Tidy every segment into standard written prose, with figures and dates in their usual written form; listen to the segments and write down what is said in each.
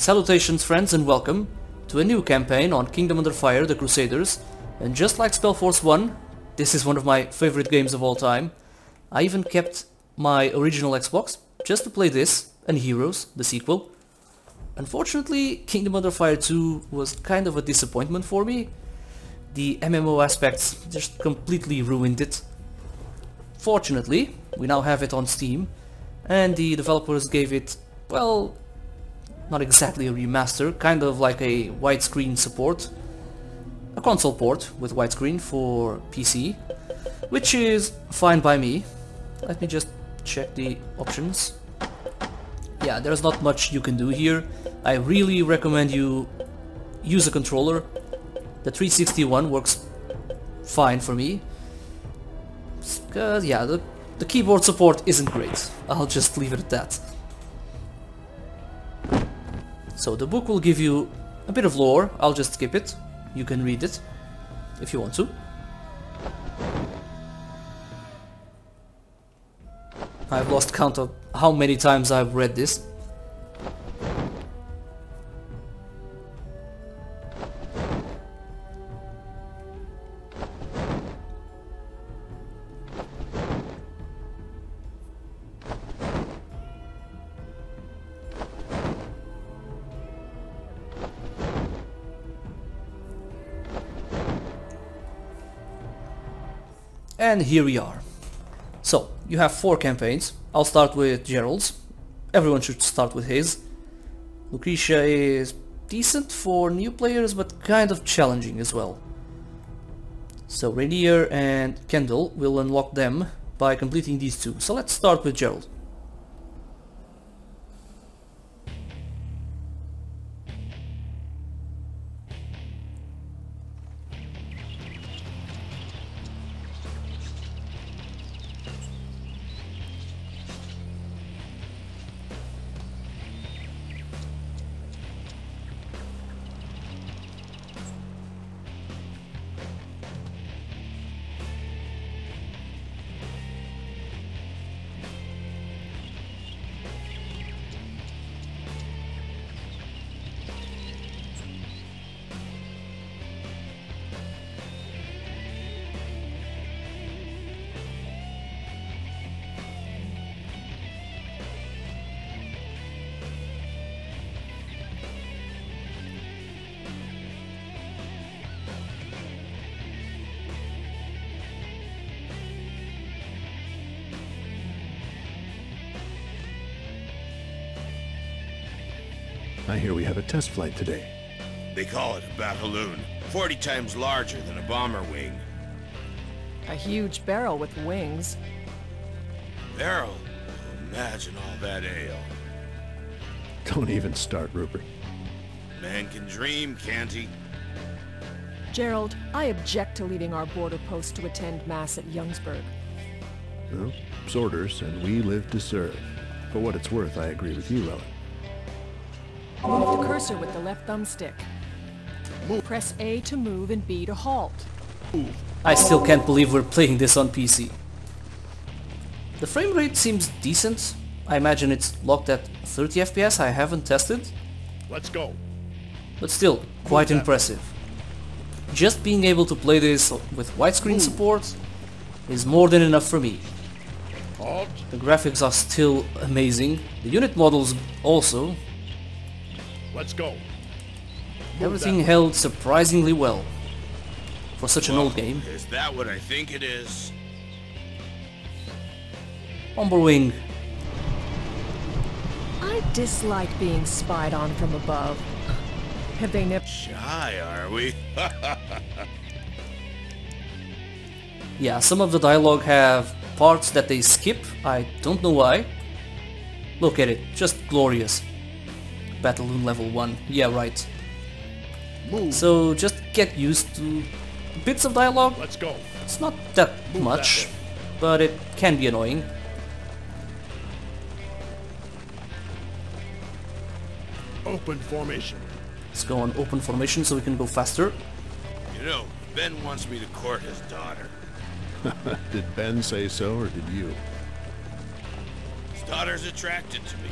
Salutations friends and welcome to a new campaign on Kingdom Under Fire The Crusaders, and just like SpellForce 1, this is one of my favorite games of all time. I even kept my original Xbox just to play this and Heroes, the sequel. Unfortunately, Kingdom Under Fire 2 was kind of a disappointment for me. The MMO aspects just completely ruined it. Fortunately, we now have it on Steam, and the developers gave it, well, not exactly a remaster, kind of like a widescreen support. A console port with widescreen for PC, which is fine by me. Let me just check the options. Yeah, there's not much you can do here. I really recommend you use a controller. The 360 one works fine for me. Because, yeah, the keyboard support isn't great. I'll just leave it at that. So the book will give you a bit of lore. I'll just skip it. You can read it if you want to. I've lost count of how many times I've read this. And here we are. So, you have four campaigns. I'll start with Gerald's. Everyone should start with his. Lucretia is decent for new players, but kind of challenging as well. So Rainier and Kendall will unlock them by completing these two. So let's start with Gerald. I hear we have a test flight today. They call it a Battaloon, 40 times larger than a bomber wing. A huge barrel with wings. Barrel? Imagine all that ale. Don't even start, Rupert. Man can dream, can't he? Gerald, I object to leaving our border post to attend mass at Youngsburg. Well, it's orders, and we live to serve. For what it's worth, I agree with you, Ellen. Move the cursor with the left thumbstick. Move. Press A to move and B to halt. I still can't believe we're playing this on PC. The frame rate seems decent. I imagine it's locked at 30 FPS. I haven't tested. Let's go. But still, quite impressive. Just being able to play this with widescreen support is more than enough for me. Halt. The graphics are still amazing. The unit models also. Let's go. Everything held surprisingly well for such an old game. Is that what I think it is? Umberwing. I dislike being spied on from above. Have they never shy, are we? Yeah, some of the dialogue have parts that they skip. I don't know why. Look at it, just glorious. Battaloon level 1. Yeah, right. Move. So just get used to bits of dialogue. Let's go. It's not that much, but it can be annoying. Open formation. Let's go on open formation so we can go faster. You know, Ben wants me to court his daughter. Did Ben say so, or did you? His daughter's attracted to me.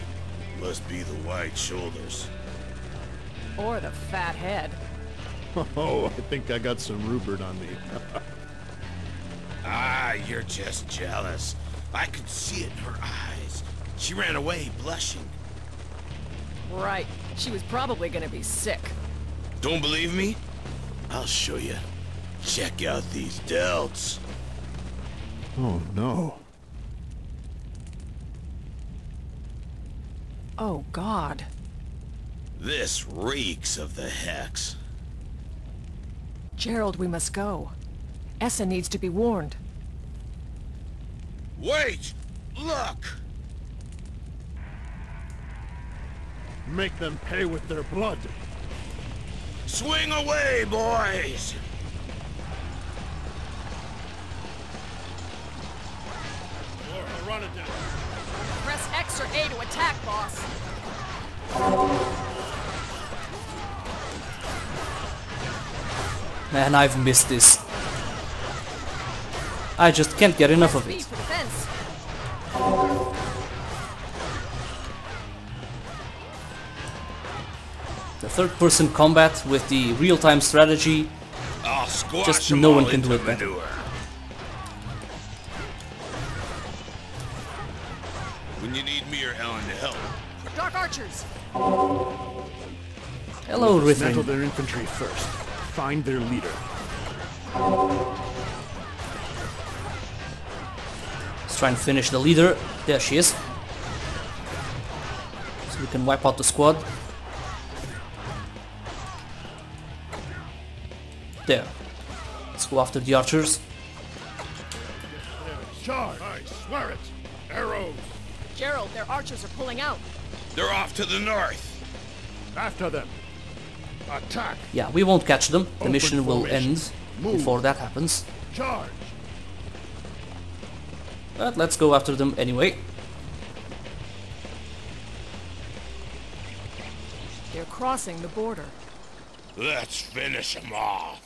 Must be the wide shoulders. Or the fat head. Oh, I think I got some Rupert on me. Ah, you're just jealous. I could see it in her eyes. She ran away, blushing. Right. She was probably gonna be sick. Don't believe me? I'll show you. Check out these delts. Oh, no. Oh, God. This reeks of the hex. Gerald, we must go. Essa needs to be warned. Wait! Look! Make them pay with their blood. Swing away, boys! Laura, run it down. Press X or A to attack, boss. Man, I've missed this. I just can't get enough of it. The third-person combat with the real-time strategy, just no one can do it better. When you need me or Ellen to help. Dark archers. Hello, Rithrin. Settle their infantry first. Find their leader. Let's try and finish the leader. There she is. So we can wipe out the squad. There. Let's go after the archers. Charge! I swear it! Arrows! Gerald, their archers are pulling out. They're off to the north. After them. Attack! Yeah, we won't catch them. The mission will end before that happens. Charge! But let's go after them anyway. They're crossing the border. Let's finish them off.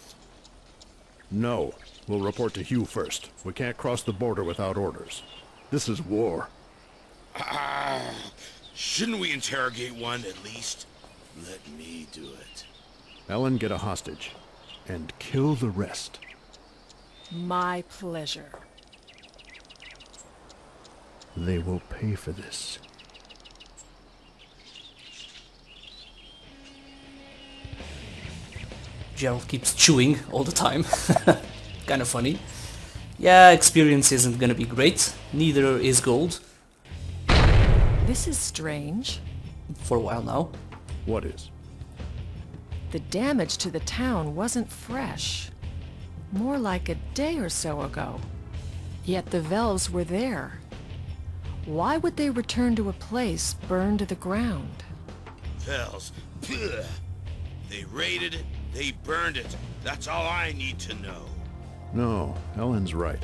No. We'll report to Hugh first. We can't cross the border without orders. This is war. Shouldn't we interrogate one at least? Let me do it. Ellen, get a hostage. And kill the rest. My pleasure. They will pay for this. Gerald keeps chewing all the time. Kind of funny. Yeah, experience isn't gonna be great. Neither is gold. This is strange. For a while now. What is? The damage to the town wasn't fresh. More like a day or so ago. Yet the Velves were there. Why would they return to a place burned to the ground? Velves. They raided it. They burned it. That's all I need to know. No, Ellen's right.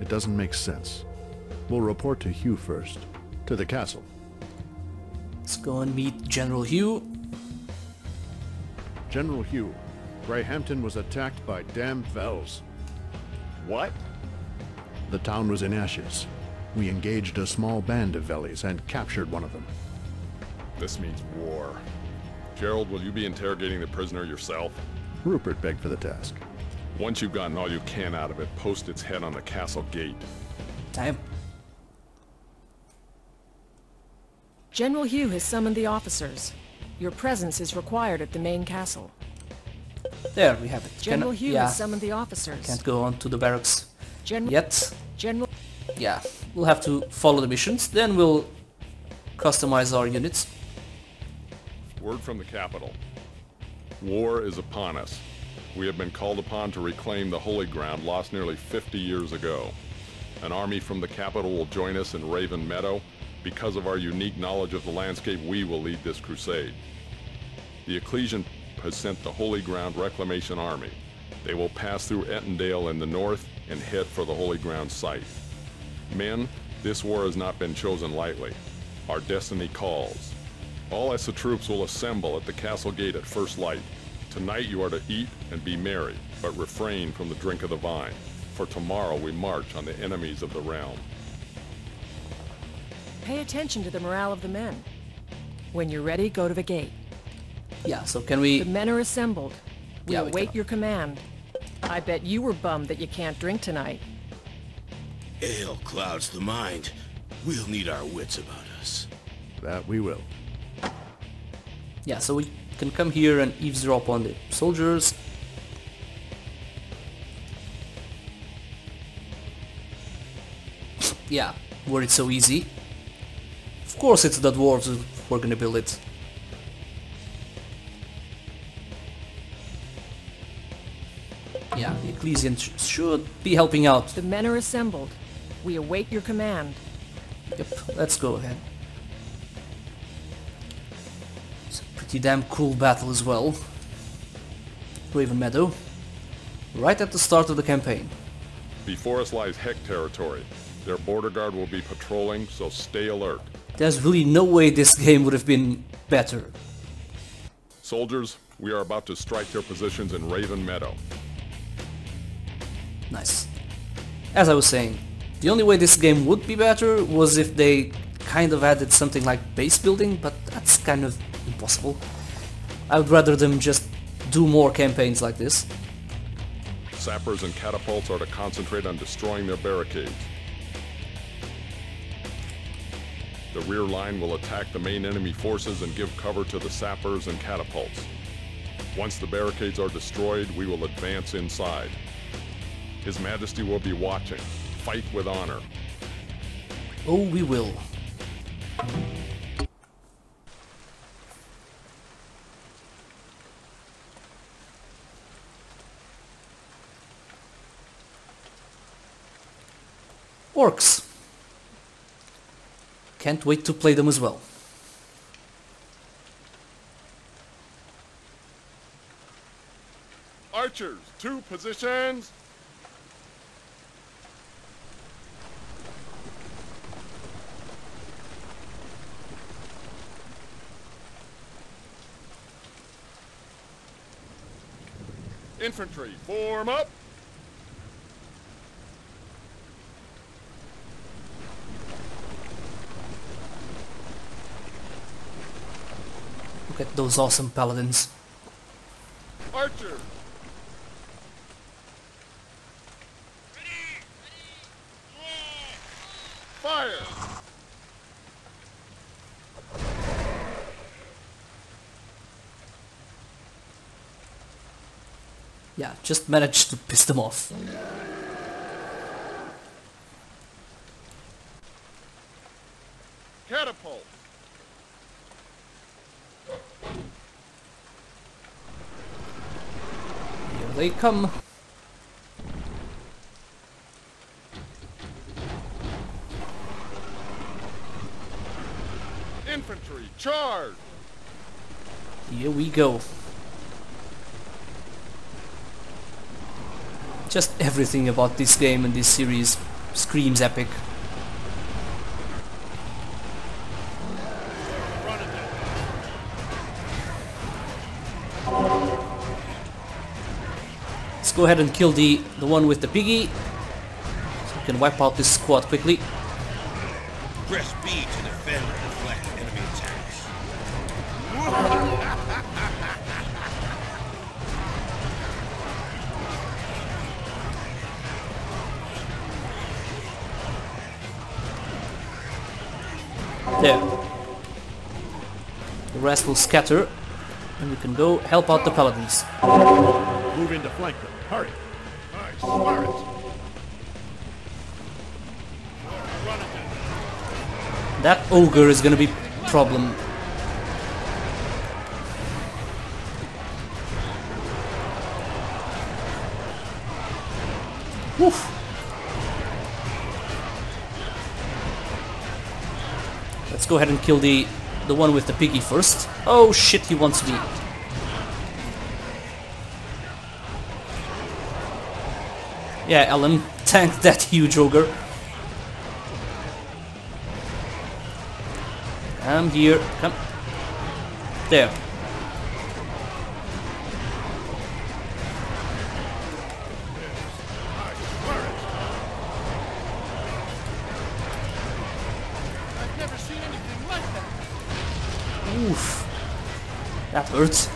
It doesn't make sense. We'll report to Hugh first. To the castle. Let's go and meet General Hugh. General Hugh, Greyhampton was attacked by damn Velves. What? The town was in ashes. We engaged a small band of Vellies and captured one of them. This means war. Gerald, will you be interrogating the prisoner yourself? Rupert begged for the task. Once you've gotten all you can out of it, post its head on the castle gate. Damn. General Hugh has summoned the officers. Your presence is required at the main castle. There we have it. General Hugh has summoned the officers. Can't go on to the barracks yet. Yeah, we'll have to follow the missions. Then we'll customize our units. Word from the capital. War is upon us. We have been called upon to reclaim the holy ground lost nearly 50 years ago. An army from the capital will join us in Raven Meadow. Because of our unique knowledge of the landscape, we will lead this crusade. The Ecclesian has sent the Holy Ground Reclamation Army. They will pass through Ettendale in the north and head for the Holy Ground site. Men, this war has not been chosen lightly. Our destiny calls. All Essa troops will assemble at the castle gate at first light. Tonight you are to eat and be merry, but refrain from the drink of the vine. For tomorrow we march on the enemies of the realm. Pay attention to the morale of the men. When you're ready, go to the gate. Yeah, so can we... The men are assembled. We await your command. I bet you were bummed that you can't drink tonight. Ale clouds the mind. We'll need our wits about us. That we will. Yeah, so we can come here and eavesdrop on the soldiers. Yeah, were it so easy? Of course it's the dwarves who are gonna build it. Yeah, the Ecclesian should be helping out. The men are assembled. We await your command. Yep, let's go ahead. It's a pretty damn cool battle as well. Raven Meadow. Right at the start of the campaign. Before us lies Heck territory. Their border guard will be patrolling, so stay alert. There's really no way this game would have been better. Soldiers, we are about to strike their positions in Raven Meadow. Nice. As I was saying, the only way this game would be better was if they kind of added something like base building, but that's kind of impossible. I would rather them just do more campaigns like this. Sappers and catapults are to concentrate on destroying their barricades. The rear line will attack the main enemy forces and give cover to the sappers and catapults. Once the barricades are destroyed, we will advance inside. His Majesty will be watching. Fight with honor. Oh, we will. Orcs. Can't wait to play them as well. Archers, two positions. Infantry, form up. Look at those awesome paladins. Archer! Fire! Yeah, just managed to piss them off. Catapult! They come. Infantry, charge! Here we go. Just everything about this game and this series screams epic. Go ahead and kill the one with the piggy, so we can wipe out this squad quickly. Press B to defend and deflect enemy attacks. There. The rest will scatter, and we can go help out the paladins. Move in to flank them. Hurry! I swear it! That ogre is gonna be a problem. Woof! Let's go ahead and kill the one with the piggy first. Oh shit, he wants me. Yeah, Ellen, tank that huge ogre. Come here, come. There. I've never seen anything like that. Oof. That hurts.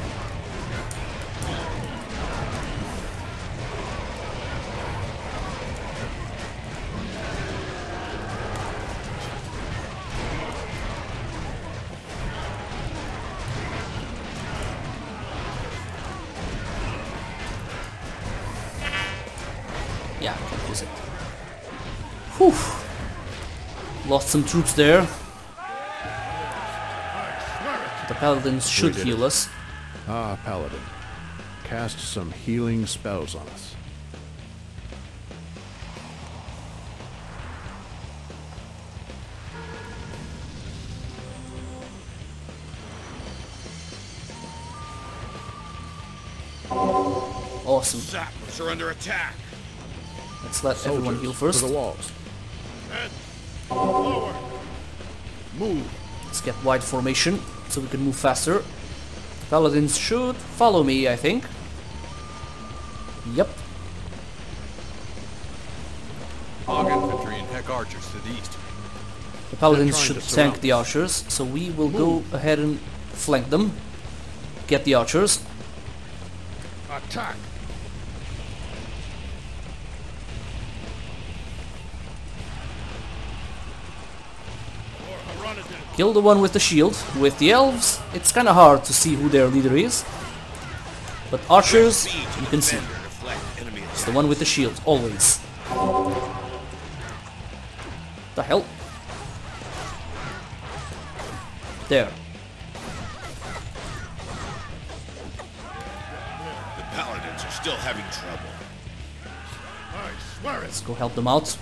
Yeah, I can use it. Whew. Lost some troops there. The paladins should heal us. Ah, paladin. Cast some healing spells on us. Awesome. Saplings are under attack. Let's let everyone heal first. The walls. Forward. Move. Let's get wide formation, so we can move faster. The paladins should follow me, I think. Yep. Hog infantry and Heck archers to the east. The paladins should tank the archers, so we will go ahead and flank them. Get the archers. Attack! Kill the one with the shield. With the elves, it's kind of hard to see who their leader is. But archers, you can see. It's the one with the shield, always. The hell? There. The paladins are still having trouble. I swear it. Let's go help them out.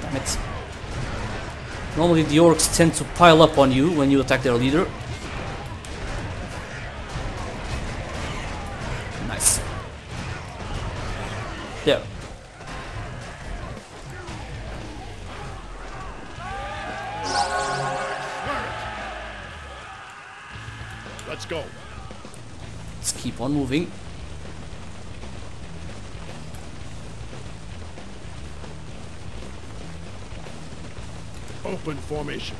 Damn it. Normally the orcs tend to pile up on you when you attack their leader. Nice. There. Let's go. Let's keep on moving. Open formation.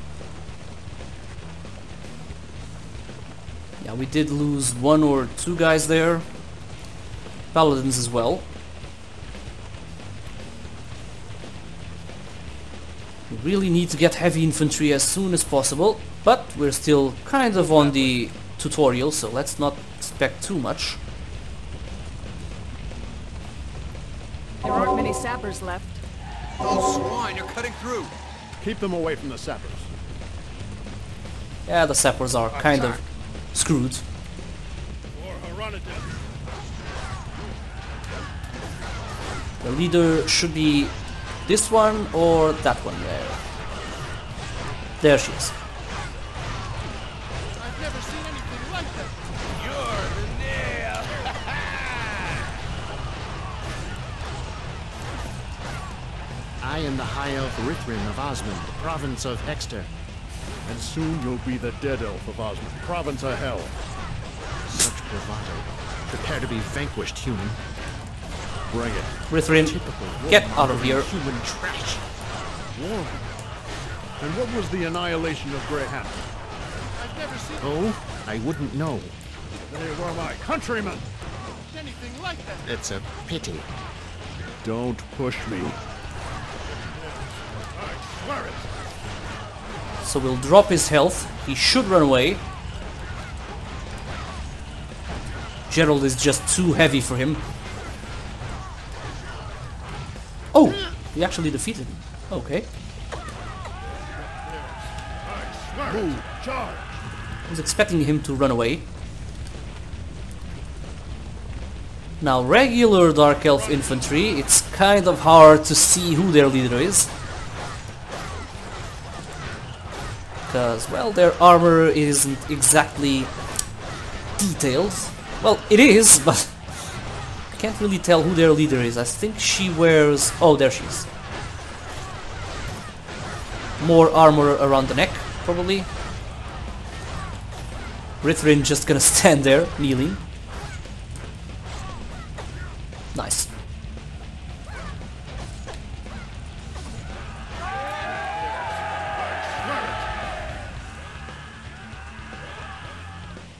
Yeah, we did lose one or two guys there. Paladins as well. We really need to get heavy infantry as soon as possible, but we're still kind of on the tutorial, so let's not expect too much. There aren't many sappers left. Those swine are cutting through. Keep them away from the sappers. Yeah, the sappers are kind of screwed. The leader should be this one or that one there. There she is. I am the High Elf Rithrin of Osmond, the province of Hexter. And soon you'll be the Dead Elf of Osmond, province of Hell. Such bravado. Prepare to be vanquished, human. Bring it. Rithrin, get out of here. Human trash. War. And what was the annihilation of Greyhampton? I've never seen. Oh, I wouldn't know. They were my countrymen. Anything like that. It's a pity. Don't push me. So we'll drop his health. He should run away. Gerald is just too heavy for him. Oh! We actually defeated him. Okay. I was expecting him to run away. Now, regular Dark Elf infantry, it's kind of hard to see who their leader is. Because, well, their armor isn't exactly detailed. Well, it is, but I can't really tell who their leader is. I think she wears... oh, there she is. More armor around the neck, probably. Rithrin just gonna stand there, kneeling. Nice.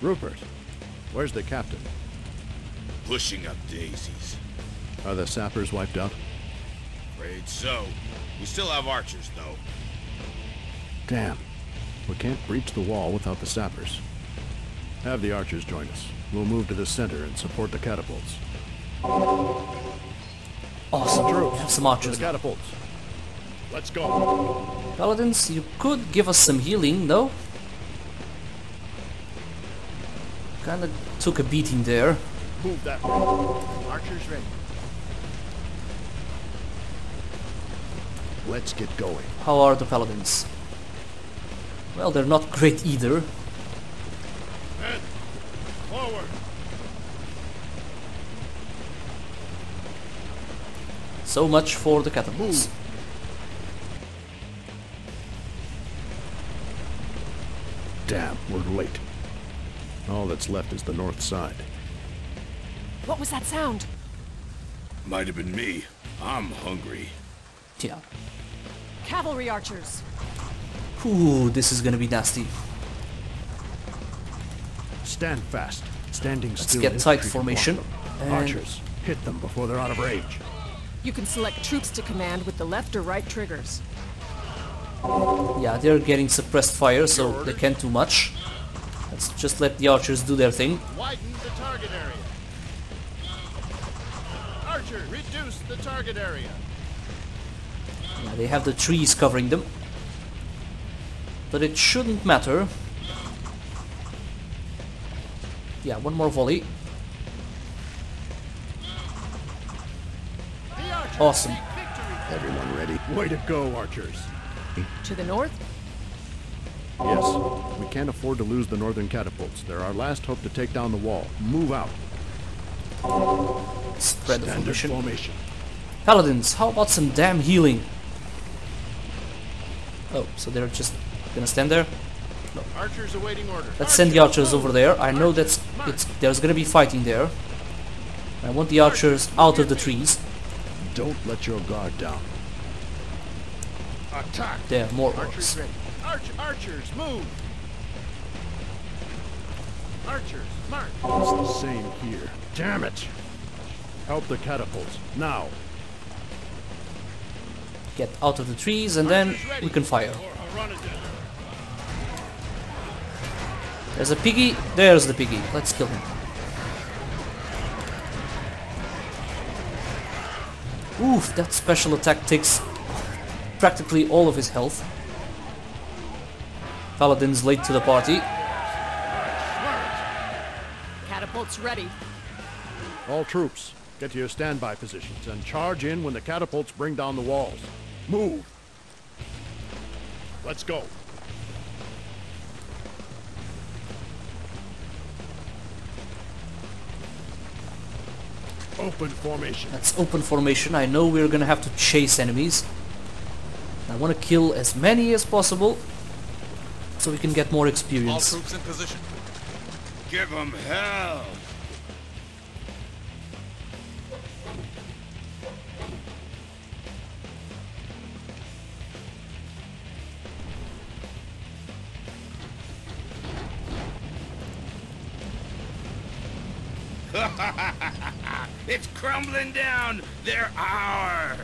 Rupert, where's the captain? Pushing up daisies. Are the sappers wiped out? Afraid so. We still have archers, though. Damn. We can't breach the wall without the sappers. Have the archers join us. We'll move to the center and support the catapults. Awesome. Have some archers. The catapults. Let's go. Paladins, you could give us some healing, though. Kinda took a beating there. Move that way. Archers ready. Let's get going. How are the paladins? Well, they're not great either. Men, forward. So much for the catapults. Move. Damn, we're late. All that's left is the north side. What was that sound? Might have been me. I'm hungry. Yeah. Cavalry archers. Ooh, this is gonna be nasty. Stand fast. Standing still. Let's get tight formation. Archers, hit them before they're out of range. You can select troops to command with the left or right triggers. Yeah, they're getting suppressed fire, so they can't do much. Let's just let the archers do their thing. Widen the target area. Archer, reduce the target area. Yeah, they have the trees covering them, but it shouldn't matter. Yeah, one more volley. Awesome. Everyone ready? Way to go, archers. To the north? Yes, we can't afford to lose the northern catapults. They're our last hope to take down the wall. Move out. Spread the formation. Paladins, how about some damn healing? Oh, so they're just gonna stand there? No. Archers awaiting order. Let's send the archers over there. I know that's there's gonna be fighting there. I want the archers out of the trees. Don't let your guard down. Attack. There, more orcs. Archers, move! Archers, march! It's the same here. Damn it! Help the catapults, now! Get out of the trees and then we can fire. There's a piggy, there's the piggy. Let's kill him. Oof, that special attack takes practically all of his health. Paladins late to the party. Catapults ready. All troops, get to your standby positions and charge in when the catapults bring down the walls. Move. Let's go. Open formation. That's open formation. I know we're gonna have to chase enemies. I want to kill as many as possible, so we can get more experience. All troops in position. Give them hell. It's crumbling down. They're ours.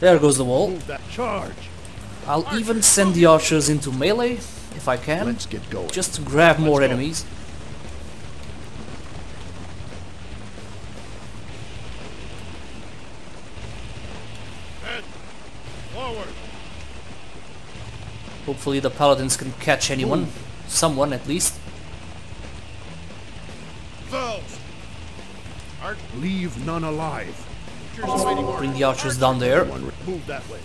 There goes the wall. Charge. I'll even send the archers into melee. If I can, let's get going. Just to grab more enemies. Head forward. Hopefully the paladins can catch anyone. Ooh. Someone at least. Leave none alive. Let's bring the archers down there. Move that way.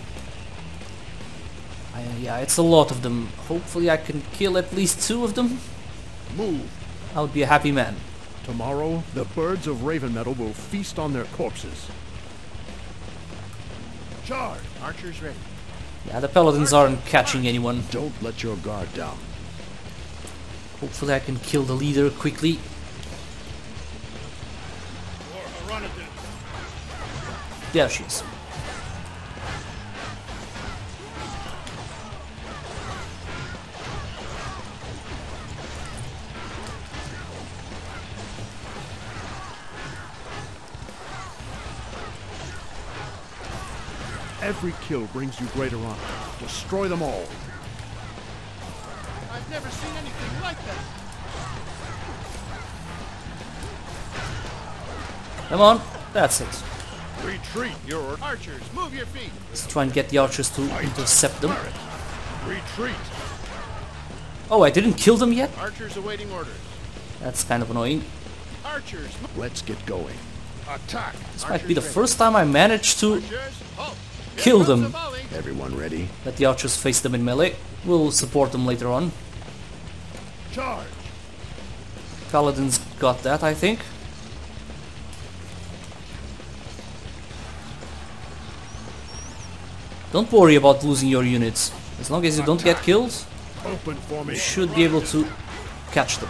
Yeah, it's a lot of them. Hopefully I can kill at least two of them. Move. I'll be a happy man. Tomorrow, the birds of Raven Meadow will feast on their corpses. Charge! Archers ready. Yeah, the paladins aren't catching anyone. Don't let your guard down. Hopefully I can kill the leader quickly. There she is. Every kill brings you greater honor. Destroy them all. I've never seen anything like that. Come on, that's it. Retreat, your archers. Move your feet. Let's try and get the archers to intercept them. Retreat. Oh, I didn't kill them yet. Archers awaiting orders. That's kind of annoying. Archers, let's get going. Attack. This might be the first time I managed to kill them. Everyone ready? Let the archers face them in melee. We'll support them later on. Charge. Paladin's got that, I think. Don't worry about losing your units. As long as you don't get killed, you should be able to catch them.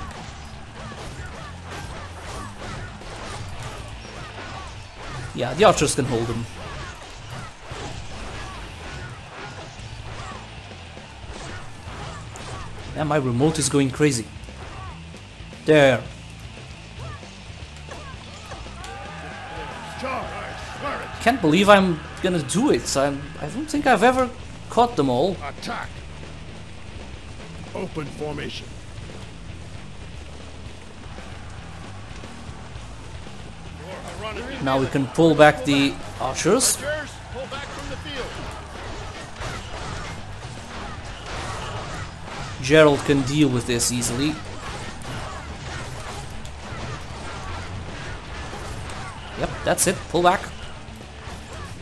Yeah, the archers can hold them. Man, my remote is going crazy. There. Can't believe I'm gonna do it. I don't think I've ever caught them all. Attack. Open formation. Now we can pull back the archers. Pull back from the field. Gerald can deal with this easily. Yep, that's it. Pull back.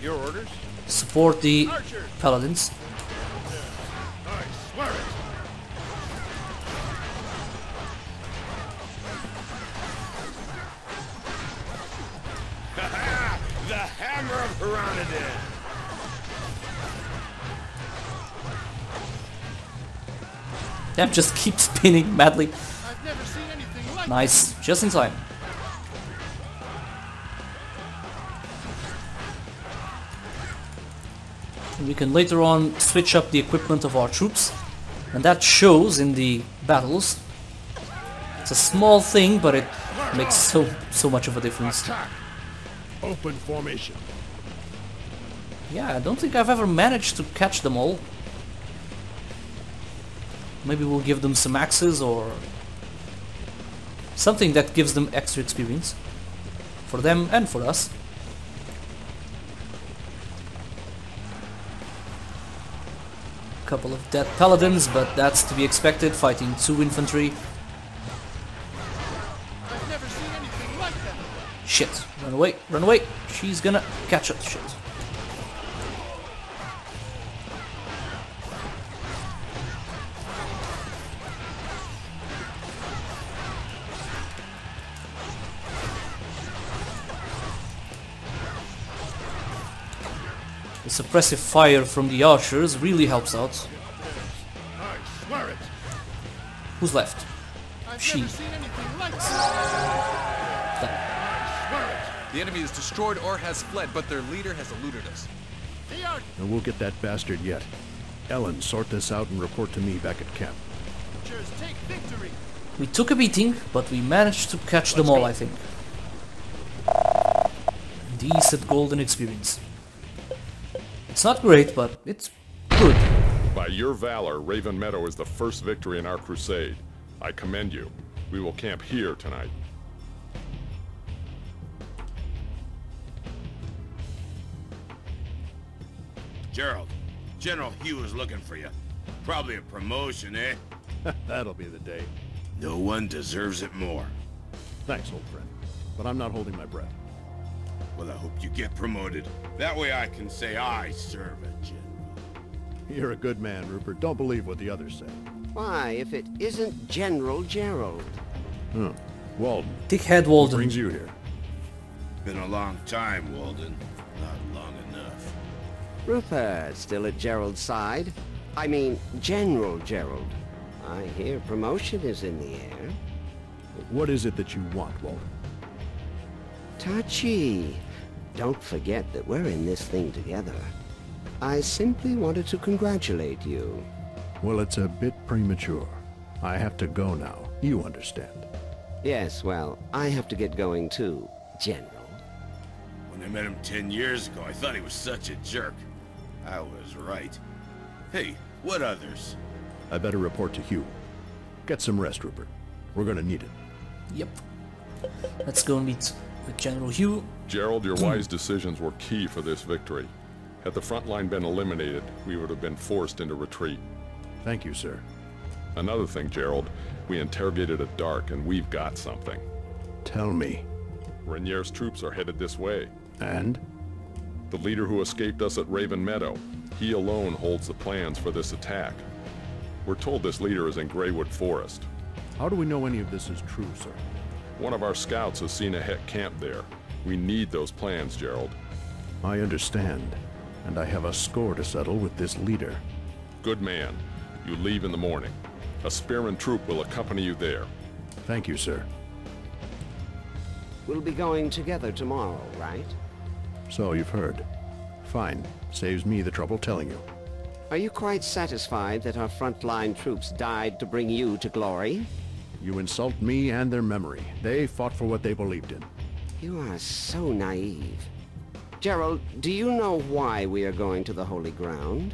Your orders. Support the archers. Paladins. I swear it. The hammer of Hironeiden. That just keeps spinning madly. I've never seen anything like nice, just in time. And we can later on switch up the equipment of our troops, and that shows in the battles. It's a small thing, but it makes so much of a difference. Open formation. Yeah, I don't think I've ever managed to catch them all. Maybe we'll give them some axes or something that gives them extra experience. For them and for us. Couple of dead paladins, but that's to be expected, fighting two infantry. I've never seen anything like that. Shit. Run away, run away. She's gonna catch up. Shit. The suppressive fire from the archers really helps out. I swear it. Who's left? She. The enemy is destroyed or has fled, but their leader has eluded us. And we'll get that bastard yet. Ellen, sort this out and report to me back at camp. We took a beating, but we managed to catch them all, I think. Decent golden experience. It's not great, but it's good. By your valor, Raven Meadow is the first victory in our crusade. I commend you. We will camp here tonight. Gerald, General Hugh is looking for you. Probably a promotion, eh? That'll be the day. No one deserves it more. Thanks, old friend. But I'm not holding my breath. Well, I hope you get promoted. That way I can say I serve a general. You're a good man, Rupert. Don't believe what the others say. Why, if it isn't General Gerald? Hmm. Walden. Dickhead Walden. What brings you here? Been a long time, Walden. Not long enough. Rupert, still at Gerald's side. I mean, General Gerald. I hear promotion is in the air. What is it that you want, Walden? Touchy. Don't forget that we're in this thing together. I simply wanted to congratulate you. Well, it's a bit premature. I have to go now. You understand. Yes, well, I have to get going too, General. When I met him 10 years ago, I thought he was such a jerk. I was right. Hey, what others? I better report to Hugh. Get some rest, Rupert. We're gonna need it. Yep. Let's go and meet with General Hugh. Gerald, your wise decisions were key for this victory. Had the front line been eliminated, we would have been forced into retreat. Thank you, sir. Another thing, Gerald, we interrogated at dark and we've got something. Tell me. Rainier's troops are headed this way. And? The leader who escaped us at Raven Meadow. He alone holds the plans for this attack. We're told this leader is in Greywood Forest. How do we know any of this is true, sir? One of our scouts has seen a Hek camp there. We need those plans, Gerald. I understand, and I have a score to settle with this leader. Good man. You leave in the morning. A spearman troop will accompany you there. Thank you, sir. We'll be going together tomorrow, right? So you've heard. Fine. Saves me the trouble telling you. Are you quite satisfied that our frontline troops died to bring you to glory? You insult me and their memory. They fought for what they believed in. You are so naive. Gerald, do you know why we are going to the Holy Ground?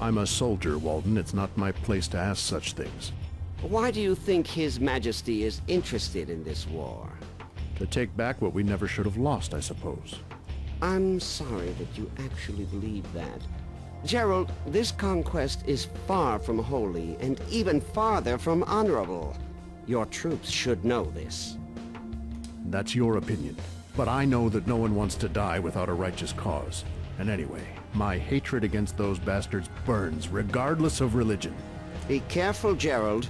I'm a soldier, Walden. It's not my place to ask such things. Why do you think His Majesty is interested in this war? To take back what we never should have lost, I suppose. I'm sorry that you actually believe that. Gerald, this conquest is far from holy and even farther from honorable. Your troops should know this. That's your opinion, but I know that no one wants to die without a righteous cause. And anyway, my hatred against those bastards burns regardless of religion. Be careful, Gerald.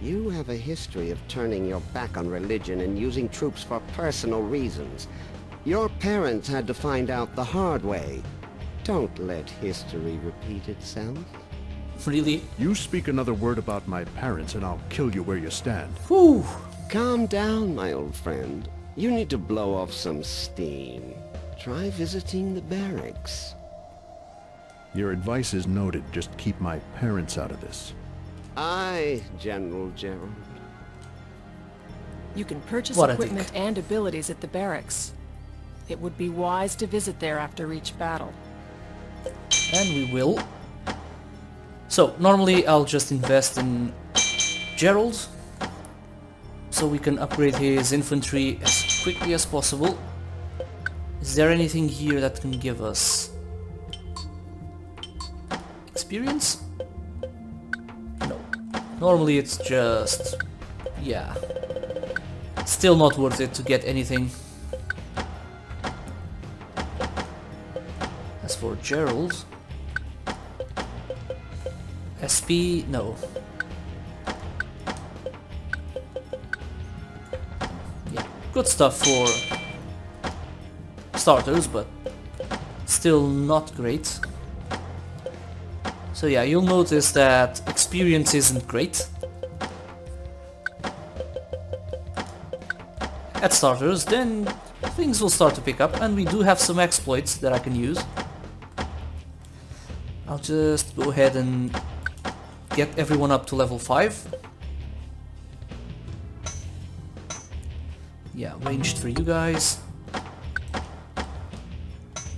You have a history of turning your back on religion and using troops for personal reasons. Your parents had to find out the hard way. Don't let history repeat itself. Really? You speak another word about my parents and I'll kill you where you stand. Whew. Calm down, my old friend. You need to blow off some steam. Try visiting the barracks. Your advice is noted. Just keep my parents out of this. Aye, General Gerald. You can purchase equipment and abilities at the barracks. It would be wise to visit there after each battle. And we will. So normally I'll just invest in Gerald so we can upgrade his infantry as quickly as possible. Is there anything here that can give us experience? No. Normally it's just... yeah. Still not worth it to get anything. As for Gerald, SP, no. Yeah, good stuff for starters, but still not great. So yeah, you'll notice that experience isn't great at starters, then things will start to pick up, and we do have some exploits that I can use. I'll just go ahead and get everyone up to level 5. Yeah, ranged for you guys.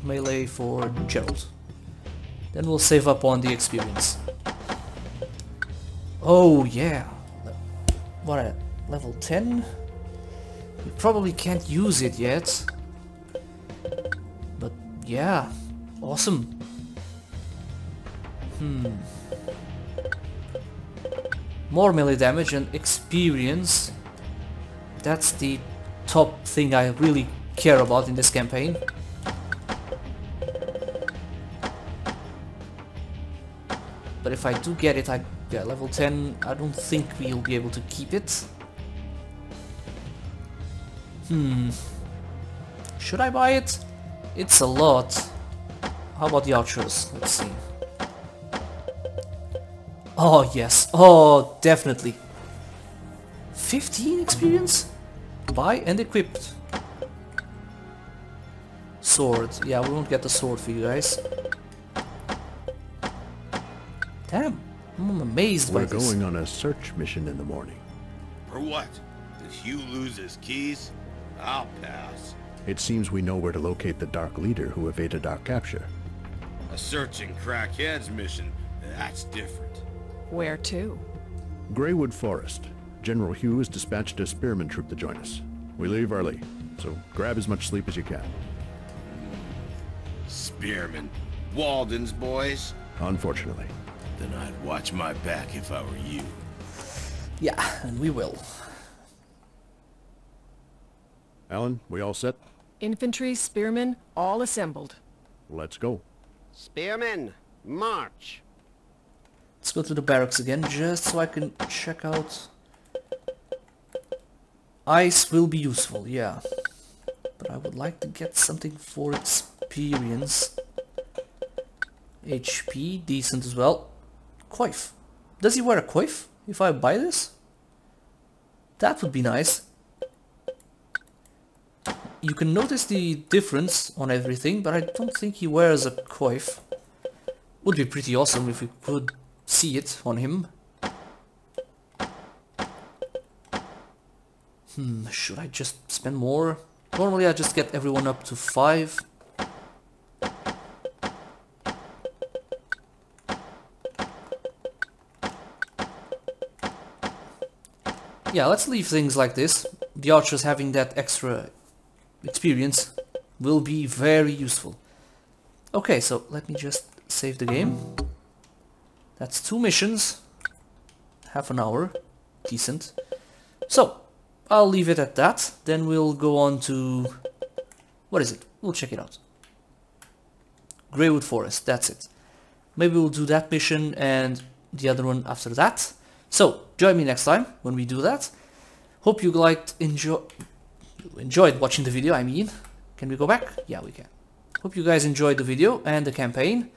Melee for Gerald. Then we'll save up on the experience. Oh yeah! What at? Level 10? We probably can't use it yet. But yeah, awesome. More melee damage and experience. That's the top thing I really care about in this campaign. But if I do get it, yeah, level 10, I don't think we'll be able to keep it. Should I buy it? It's a lot. How about the archers? Let's see. Oh yes, oh definitely. 15 experience? Buy and equipped. sword. Yeah, we won't get the sword for you guys. Damn, I'm amazed by this. We're going on a search mission in the morning. For what? Did Hugh lose his keys? I'll pass. It seems we know where to locate the Dark Leader who evaded our capture. A searching crackhead's mission? That's different. Where to? Greywood Forest. General Hugh has dispatched a spearman troop to join us. We leave early, so grab as much sleep as you can. Spearman? Walden's boys? Unfortunately. Then I'd watch my back if I were you. Yeah, and we will. Alan, we all set? Infantry, spearmen, all assembled. Let's go. Spearmen, march. Let's go to the barracks again, just so I can check out... Ice will be useful, yeah. But I would like to get something for experience. HP, decent as well. Coif. Does he wear a coif if I buy this? That would be nice. You can notice the difference on everything, but I don't think he wears a coif. Would be pretty awesome if we could see it on him. Should I just spend more? Normally I just get everyone up to 5. Yeah, let's leave things like this. The archers having that extra experience will be very useful. Okay, so let me just save the game. That's 2 missions. Half an hour. Decent. So... I'll leave it at that, then we'll go on to... What is it? We'll check it out. Greywood Forest, that's it. Maybe we'll do that mission and the other one after that. So, join me next time when we do that. Hope you enjoyed watching the video, I mean. Can we go back? Yeah, we can. Hope you guys enjoyed the video and the campaign.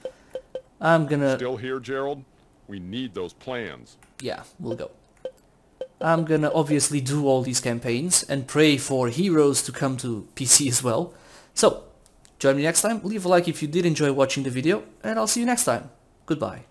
I'm gonna... Still here, Gerald? We need those plans. Yeah, we'll go. I'm gonna obviously do all these campaigns and pray for Heroes to come to PC as well. So, join me next time, leave a like if you did enjoy watching the video, and I'll see you next time. Goodbye.